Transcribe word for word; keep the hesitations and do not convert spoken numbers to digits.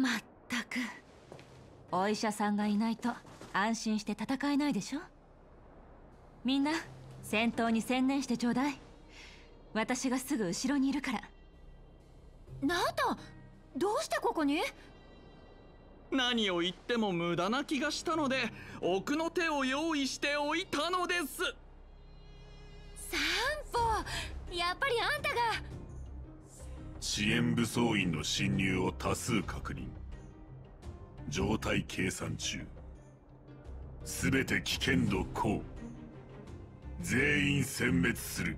まったく、お医者さんがいないと安心して戦えないでしょ。みんな戦闘に専念してちょうだい。私がすぐ後ろにいるから。ナタ、どうしてここに？何を言っても無駄な気がしたので、奥の手を用意しておいたのです。散歩、やっぱりあんたが。支援武装員の侵入を多数確認。状態計算中。すべて危険度高。全員殲滅する。